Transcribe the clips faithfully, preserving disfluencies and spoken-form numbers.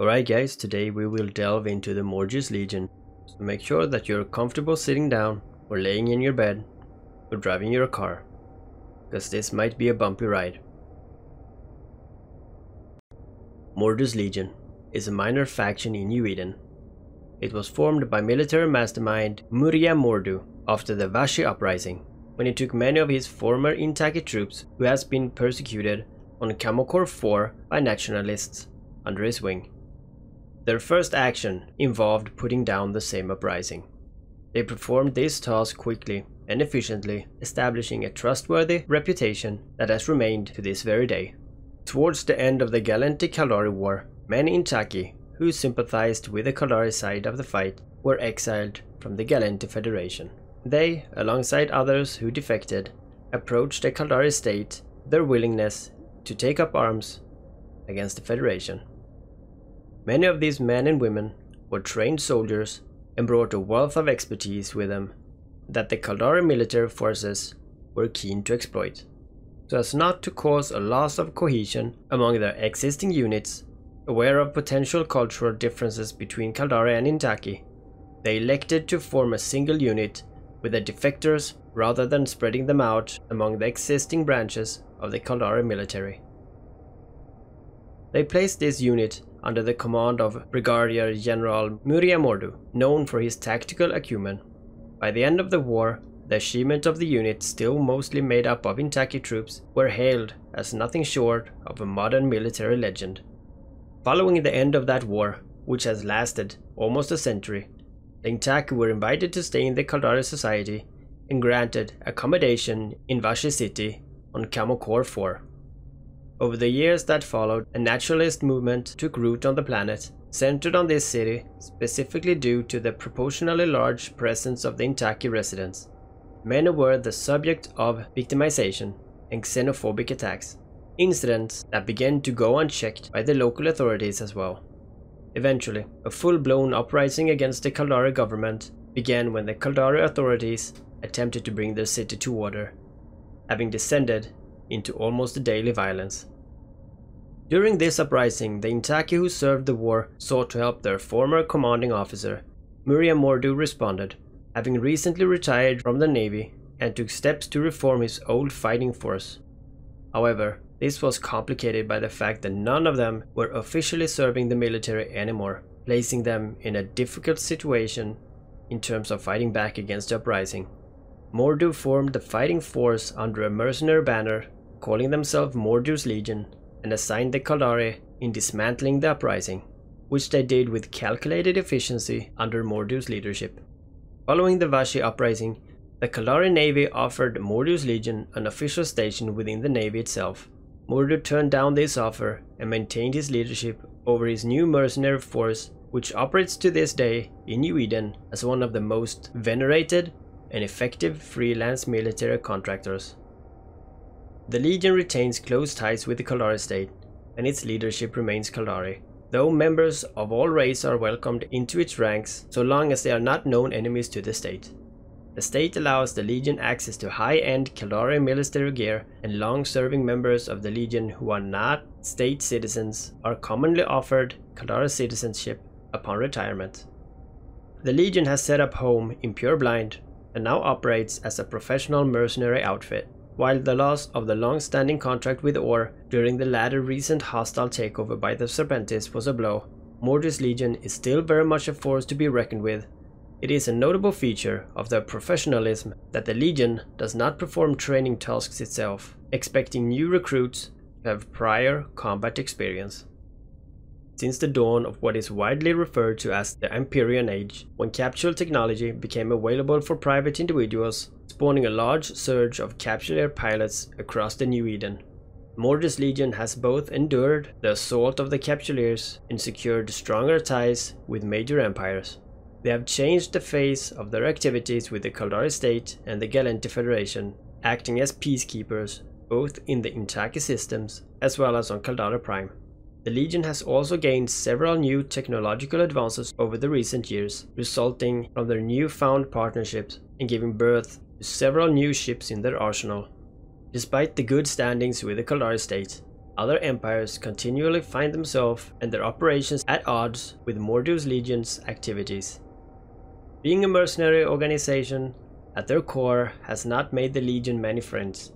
Alright guys, today we will delve into the Mordu's Legion, so make sure that you're comfortable sitting down or laying in your bed or driving your car, because this might be a bumpy ride. Mordu's Legion is a minor faction in New Eden. It was formed by military mastermind Muria Mordu after the Vashi Uprising, when he took many of his former Intaki troops who has been persecuted on Kamokor four by nationalists under his wing. Their first action involved putting down the same uprising. They performed this task quickly and efficiently, establishing a trustworthy reputation that has remained to this very day. Towards the end of the Gallente-Caldari War, many Intaki who sympathized with the Caldari side of the fight were exiled from the Gallente Federation. They, alongside others who defected, approached the Caldari state their willingness to take up arms against the Federation. Many of these men and women were trained soldiers and brought a wealth of expertise with them that the Caldari military forces were keen to exploit, so as not to cause a loss of cohesion among their existing units. Aware of potential cultural differences between Caldari and Intaki, they elected to form a single unit with the defectors rather than spreading them out among the existing branches of the Caldari military. They placed this unit under the command of Brigadier General Muria Mordu, known for his tactical acumen. By the end of the war, the achievement of the unit, still mostly made up of Intaki troops, were hailed as nothing short of a modern military legend. Following the end of that war, which has lasted almost a century, the Intaki were invited to stay in the Caldari society and granted accommodation in Vashi City on Kamokor four. Over the years that followed, a naturalist movement took root on the planet, centered on this city specifically due to the proportionally large presence of the Intaki residents. Many were the subject of victimization and xenophobic attacks, incidents that began to go unchecked by the local authorities as well. Eventually, a full-blown uprising against the Caldari government began when the Caldari authorities attempted to bring their city to order, having descended into almost daily violence. During this uprising, the Intaki who served the war sought to help their former commanding officer. Muria Mordu responded, having recently retired from the navy, and took steps to reform his old fighting force. However, this was complicated by the fact that none of them were officially serving the military anymore, placing them in a difficult situation in terms of fighting back against the uprising. Mordu formed the fighting force under a mercenary banner, calling themselves Mordu's Legion, and assigned the Caldari in dismantling the uprising, which they did with calculated efficiency under Mordu's leadership. Following the Vashi uprising, the Caldari Navy offered Mordu's Legion an official station within the Navy itself. Mordu turned down this offer and maintained his leadership over his new mercenary force, which operates to this day in New Eden as one of the most venerated and effective freelance military contractors. The Legion retains close ties with the Caldari state, and its leadership remains Caldari, though members of all races are welcomed into its ranks so long as they are not known enemies to the state. The state allows the Legion access to high-end Caldari military gear, and long-serving members of the Legion who are not state citizens are commonly offered Caldari citizenship upon retirement. The Legion has set up home in Pureblind and now operates as a professional mercenary outfit, while the loss of the long-standing contract with O R E during the latter recent hostile takeover by the Serpentis was a blow. Mordu's Legion is still very much a force to be reckoned with. It is a notable feature of their professionalism that the Legion does not perform training tasks itself, expecting new recruits to have prior combat experience. Since the dawn of what is widely referred to as the Empyrean Age, when capsule technology became available for private individuals, spawning a large surge of Capsuleer pilots across the New Eden, Mordu's Legion has both endured the assault of the Capsuleers and secured stronger ties with major empires. They have changed the face of their activities with the Caldari state and the Gallente Federation, acting as peacekeepers both in the Intaki systems as well as on Caldari Prime. The Legion has also gained several new technological advances over the recent years, resulting from their newfound partnerships and giving birth to several new ships in their arsenal. Despite the good standings with the Caldari state, Other empires continually find themselves and their operations at odds with Mordu's Legion's activities. Being a mercenary organization, at their core has not made the Legion many friends.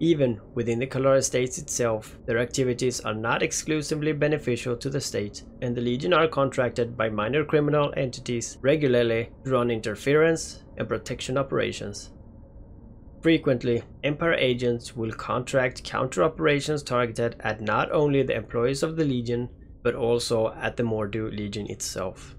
Even within the Caldari states itself, their activities are not exclusively beneficial to the state, and the Legion are contracted by minor criminal entities regularly to run interference and protection operations. Frequently, Empire agents will contract counter-operations targeted at not only the employees of the Legion, but also at the Mordu Legion itself.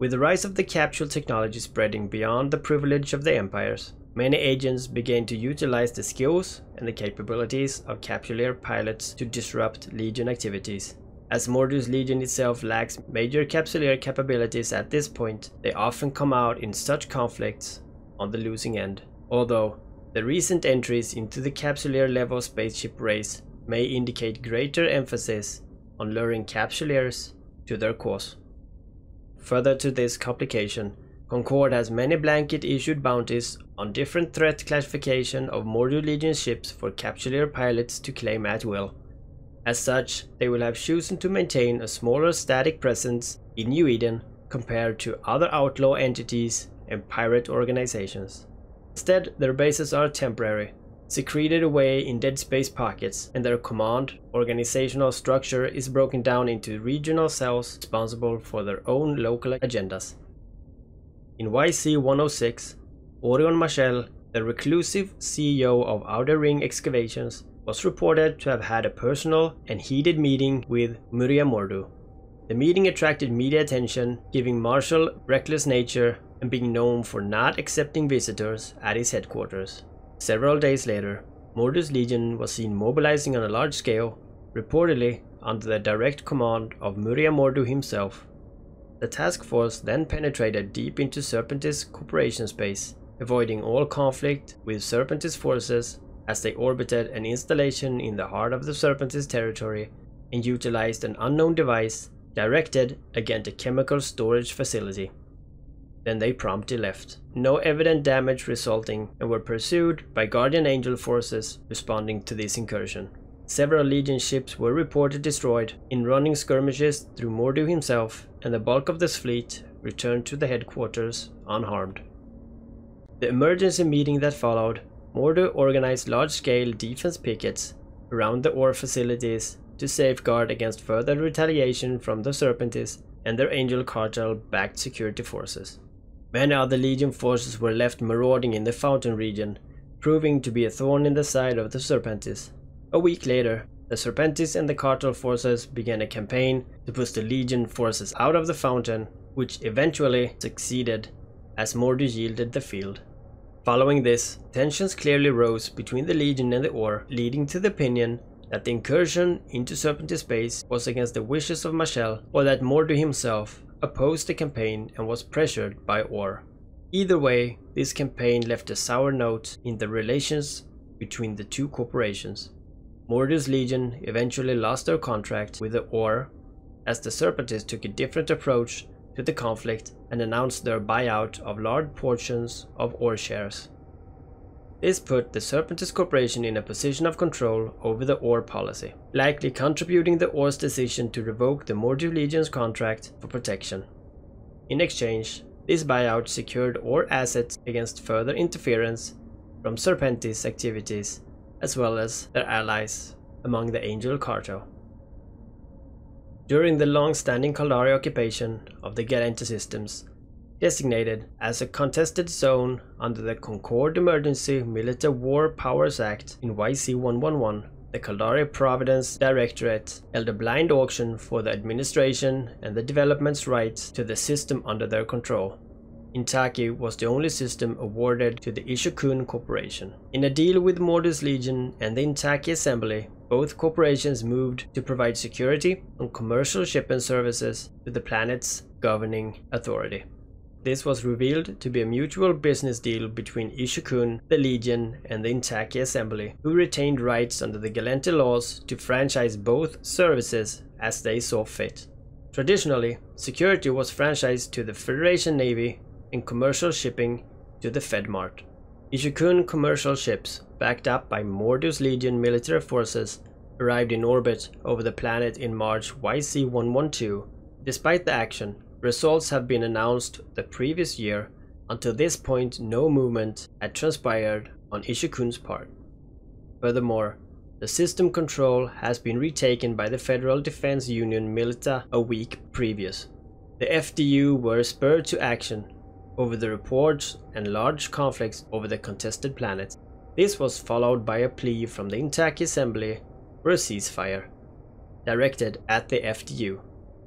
With the rise of the capsule technology spreading beyond the privilege of the empires, many agents began to utilize the skills and the capabilities of Capsuleer pilots to disrupt Legion activities. As Mordu's Legion itself lacks major Capsuleer capabilities at this point, they often come out in such conflicts on the losing end. Although the recent entries into the Capsuleer level spaceship race may indicate greater emphasis on luring Capsuleers to their cause. Further to this complication, Concorde has many blanket-issued bounties on different threat classification of Mordu Legion ships for Capsuleer pilots to claim at will. As such, they will have chosen to maintain a smaller static presence in New Eden compared to other outlaw entities and pirate organizations. Instead, their bases are temporary, secreted away in dead space pockets, and their command organizational structure is broken down into regional cells responsible for their own local agendas. In Y C one oh six, Orion Marshall, the reclusive C E O of Outer Ring Excavations, was reported to have had a personal and heated meeting with Muria Mordu. The meeting attracted media attention, giving Marshall reckless nature and being known for not accepting visitors at his headquarters. Several days later, Mordu's Legion was seen mobilizing on a large scale, reportedly under the direct command of Muria Mordu himself. The task force then penetrated deep into Serpentis Corporation space, avoiding all conflict with Serpentis forces as they orbited an installation in the heart of the Serpentis territory and utilized an unknown device directed against a chemical storage facility. Then they promptly left, no evident damage resulting, and were pursued by Guardian Angel forces responding to this incursion. Several Legion ships were reported destroyed in running skirmishes through Mordu himself, and the bulk of this fleet returned to the headquarters unharmed. The emergency meeting that followed, Mordu organized large-scale defense pickets around the O R E facilities to safeguard against further retaliation from the Serpentis and their Angel Cartel-backed security forces. Many other Legion forces were left marauding in the Fountain region, proving to be a thorn in the side of the Serpentis. A week later, the Serpentis and the Cartel forces began a campaign to push the Legion forces out of the Fountain, which eventually succeeded as Mordu yielded the field. Following this, tensions clearly rose between the Legion and the O R E, leading to the opinion that the incursion into Serpentis space was against the wishes of Marshall, or that Mordu himself opposed the campaign and was pressured by O R E. Either way, this campaign left a sour note in the relations between the two corporations. Mordu's Legion eventually lost their contract with the O R E as the Serpentis took a different approach to the conflict and announced their buyout of large portions of O R E shares. This put the Serpentis Corporation in a position of control over the O R E policy, likely contributing to O R E's decision to revoke the Mordu Legion's contract for protection. In exchange, this buyout secured O R E assets against further interference from Serpentis activities, as well as their allies among the Angel Cartel. During the long-standing Caldari occupation of the Gallente systems, designated as a contested zone under the Concorde Emergency Military War Powers Act in Y C one eleven, the Caldari Providence Directorate held a blind auction for the administration and the development's rights to the system under their control. Intaki was the only system awarded to the Ishikun Corporation. In a deal with Mordu's Legion and the Intaki Assembly, both corporations moved to provide security and commercial shipping services to the planet's governing authority. This was revealed to be a mutual business deal between Ishikun, the Legion, and the Intaki Assembly, who retained rights under the Gallente laws to franchise both services as they saw fit. Traditionally, security was franchised to the Federation Navy and commercial shipping to the FedMart. Ishikun commercial ships backed up by Mordu's Legion military forces, arrived in orbit over the planet in March Y C one twelve. Despite the action, results have been announced the previous year. Until this point, no movement had transpired on Ishikun's part. Furthermore, the system control has been retaken by the Federal Defense Union Milita a week previous. The F D U were spurred to action over the reports and large conflicts over the contested planets. This was followed by a plea from the Intaki Assembly for a ceasefire, directed at the F D U,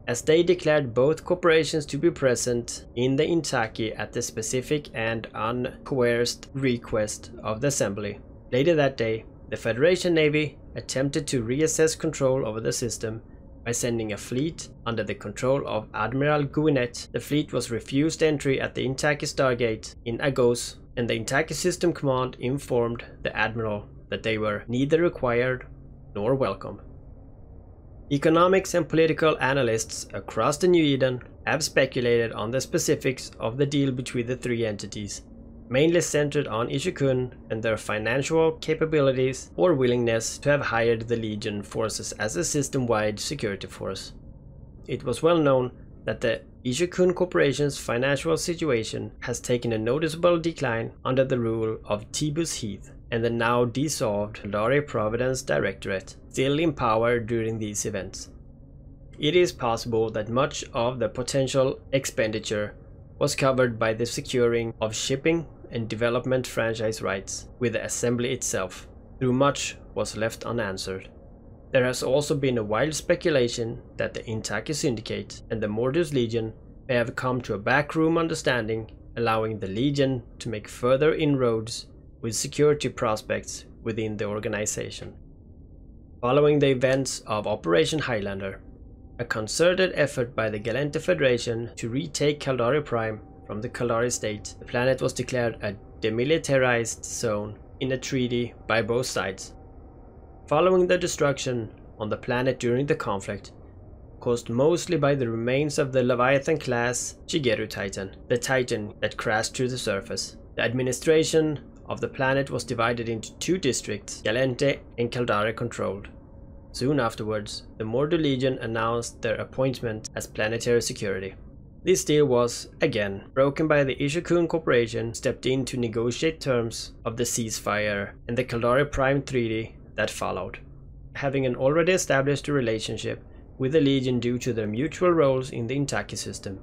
as they declared both corporations to be present in the Intaki at the specific and uncoerced request of the Assembly. Later that day, the Federation Navy attempted to reassess control over the system by sending a fleet under the control of Admiral Gouinette. The fleet was refused entry at the Intaki Stargate in Agos, and the Intaki System Command informed the Admiral that they were neither required nor welcome. Economics and political analysts across the New Eden have speculated on the specifics of the deal between the three entities, mainly centered on Ishikun and their financial capabilities or willingness to have hired the Legion forces as a system-wide security force. It was well known that the Ishikun Corporation's financial situation has taken a noticeable decline under the rule of Tibus Heath and the now dissolved Caldari Providence Directorate, still in power during these events. It is possible that much of the potential expenditure was covered by the securing of shipping and development franchise rights with the Assembly itself, though much was left unanswered. There has also been a wild speculation that the Intaki Syndicate and the Mordu's Legion may have come to a backroom understanding, allowing the Legion to make further inroads with security prospects within the organization. Following the events of Operation Highlander, a concerted effort by the Gallente Federation to retake Caldari Prime from the Caldari state, the planet was declared a demilitarized zone in a treaty by both sides. Following the destruction on the planet during the conflict, caused mostly by the remains of the Leviathan class Shiigeru Titan, the Titan that crashed to the surface, the administration of the planet was divided into two districts, Gallente and Caldari controlled. Soon afterwards, the Mordu Legion announced their appointment as planetary security. This deal was, again, broken by the Ishikun Corporation stepped in to negotiate terms of the ceasefire and the Caldari Prime Treaty that followed, having an already established relationship with the Legion due to their mutual roles in the Intaki system.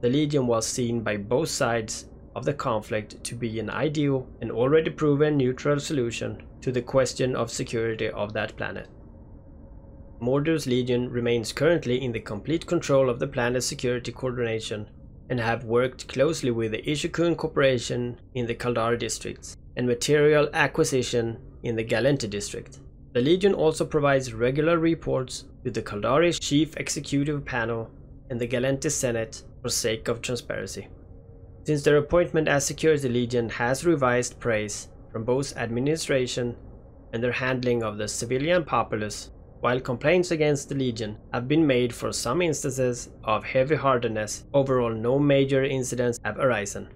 The Legion was seen by both sides of the conflict to be an ideal and already proven neutral solution to the question of security of that planet. Mordu's Legion remains currently in the complete control of the planet's security coordination and have worked closely with the Ishikun Corporation in the Caldari districts and material acquisition in the Gallente district. The Legion also provides regular reports to the Caldari Chief Executive Panel and the Gallente Senate for sake of transparency. Since their appointment as Security Legion has revised praise from both administration and their handling of the civilian populace, while complaints against the Legion have been made for some instances of heavy-heartedness, overall no major incidents have arisen.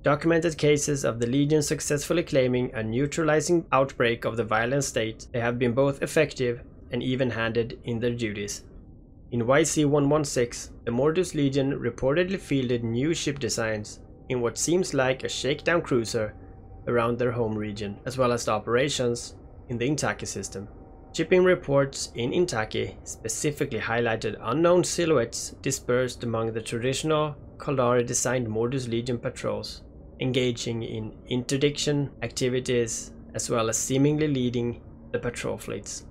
Documented cases of the Legion successfully claiming a neutralizing outbreak of the violent state, they have been both effective and even-handed in their duties. In Y C one sixteen, the Mordu's Legion reportedly fielded new ship designs in what seems like a shakedown cruiser around their home region, as well as the operations in the Intaki system. Shipping reports in Intaki specifically highlighted unknown silhouettes dispersed among the traditional Caldari-designed Mordu's Legion patrols, engaging in interdiction activities as well as seemingly leading the patrol fleets.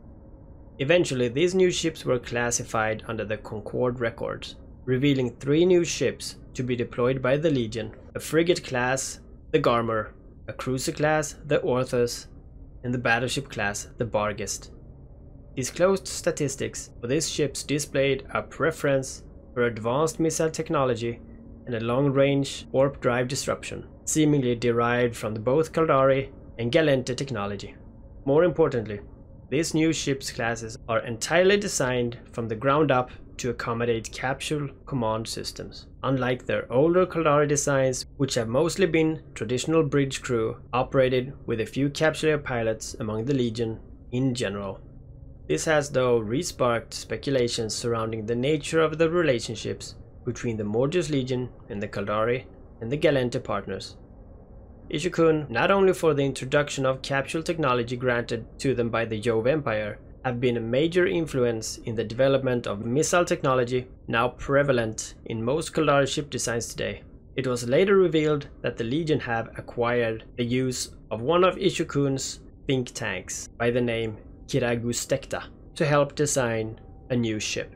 Eventually, these new ships were classified under the Concorde records, revealing three new ships to be deployed by the Legion: a frigate class, the Garmer, a cruiser class, the Orthus, and the battleship class, the Barghest. Disclosed statistics for these ships displayed a preference for advanced missile technology and a long-range warp drive disruption, seemingly derived from both Caldari and Gallente technology. More importantly, these new ships' classes are entirely designed from the ground up to accommodate capsule command systems, unlike their older Caldari designs, which have mostly been traditional bridge crew operated with a few Capsuleer pilots among the Legion in general. This has though re-sparked speculations surrounding the nature of the relationships between the Mordu's Legion and the Caldari and the Gallente partners. Ishikun, not only for the introduction of capsule technology granted to them by the Jove Empire, have been a major influence in the development of missile technology now prevalent in most Caldari ship designs today. It was later revealed that the Legion have acquired the use of one of Ishikun's think tanks by the name Kiragustekta to help design a new ship,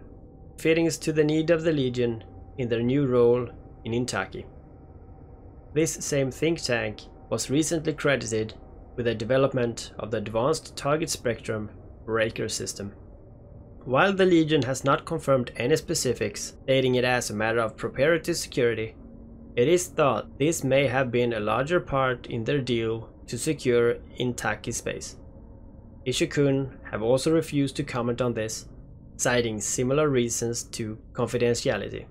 fittings to the need of the Legion in their new role in Intaki. This same think tank was recently credited with the development of the Advanced Target Spectrum Breaker system. While the Legion has not confirmed any specifics, stating it as a matter of proprietary security, it is thought this may have been a larger part in their deal to secure Intaki space. Ishikun have also refused to comment on this, citing similar reasons to confidentiality.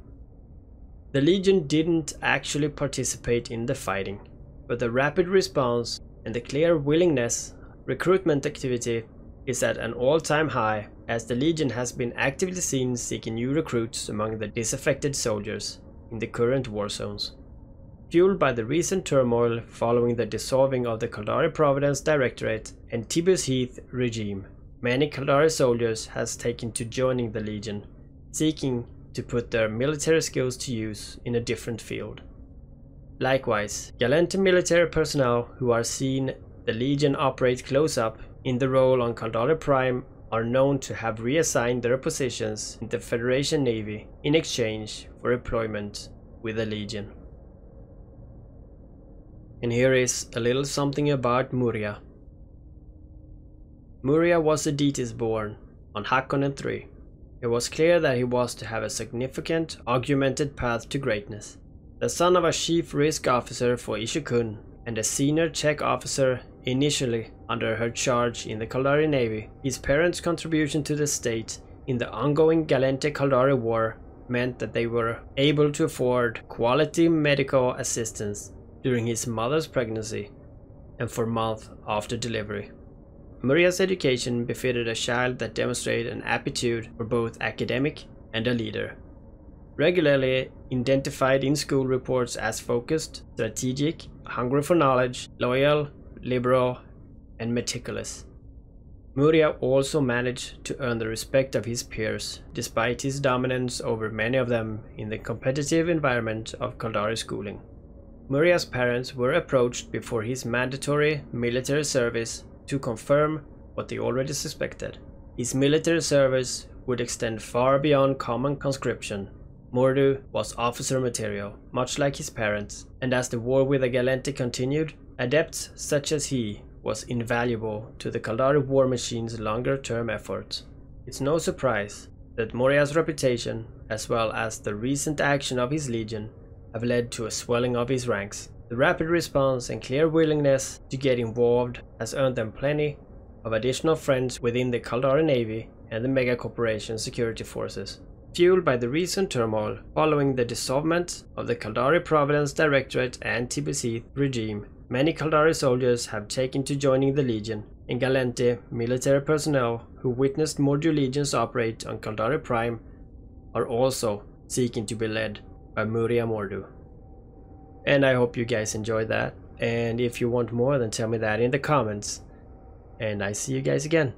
The Legion didn't actually participate in the fighting, but the rapid response and the clear willingness recruitment activity is at an all-time high, as the Legion has been actively seen seeking new recruits among the disaffected soldiers in the current war zones. Fueled by the recent turmoil following the dissolving of the Caldari Providence Directorate and Tibus Heath regime, many Caldari soldiers has taken to joining the Legion, seeking to put their military skills to use in a different field. Likewise, Gallente military personnel who are seen the Legion operate close up in the role on Caldari Prime are known to have reassigned their positions in the Federation Navy in exchange for employment with the Legion. And here is a little something about Muria. Muria was a Detis born on Hakone three. It was clear that he was to have a significant, augmented path to greatness. The son of a chief risk officer for Ishikun and a senior Czech officer initially under her charge in the Caldari Navy, his parents' contribution to the state in the ongoing Gallente-Caldari War meant that they were able to afford quality medical assistance during his mother's pregnancy and for months after delivery. Muria's education befitted a child that demonstrated an aptitude for both academic and a leader. Regularly identified in school reports as focused, strategic, hungry for knowledge, loyal, liberal, and meticulous, Muria also managed to earn the respect of his peers, despite his dominance over many of them in the competitive environment of Caldari schooling. Muria's parents were approached before his mandatory military service to confirm what they already suspected. His military service would extend far beyond common conscription. Mordu was officer material, much like his parents, and as the war with the Gallente continued, adepts such as he was invaluable to the Caldari war machine's longer-term efforts. It's no surprise that Muria's reputation, as well as the recent action of his Legion, have led to a swelling of his ranks. The rapid response and clear willingness to get involved has earned them plenty of additional friends within the Caldari Navy and the mega corporation security forces. Fueled by the recent turmoil following the dissolvement of the Caldari Providence Directorate and Tibus Heath regime, many Caldari soldiers have taken to joining the Legion, and Gallente military personnel who witnessed Mordu Legions operate on Caldari Prime are also seeking to be led by Muria Mordu. And I hope you guys enjoyed that, and if you want more, then tell me that in the comments, and I see you guys again.